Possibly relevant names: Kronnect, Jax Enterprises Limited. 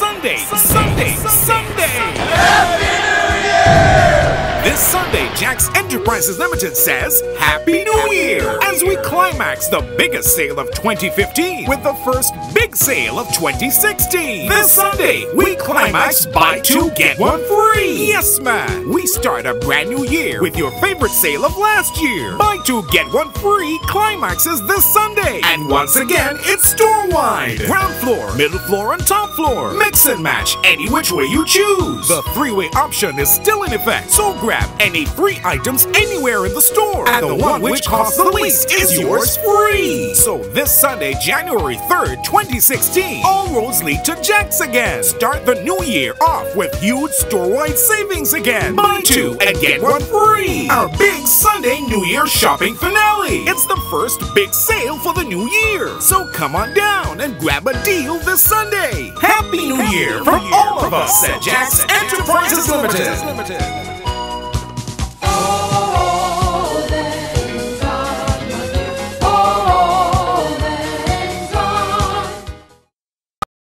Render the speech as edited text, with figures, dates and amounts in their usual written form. Sunday! Happy New Year! This Sunday, Jax Enterprises Limited says Happy New Year as we climax the biggest sale of 2015 with the first big sale of 2016. This Sunday, we climax buy two, get one free. Yes, man! We start a brand new year with your favorite sale of last year. Buy two, get one free climaxes this Sunday. And once again, it's store-wide. Ground floor, middle floor, and top floor. Mix and match any which way you choose. The three-way option is still in effect, so grab any free items anywhere in the store. And the one which costs the least is yours free. So this Sunday, January 3rd, 2016, all roads lead to Jax again. Start the new year off with huge store-wide savings again. Buy two and get one free. Our big Sunday New Year shopping finale. It's the first big sale for the new year. So come on down and grab a deal this Sunday. Happy New Year from all of us at Jax Enterprises Limited.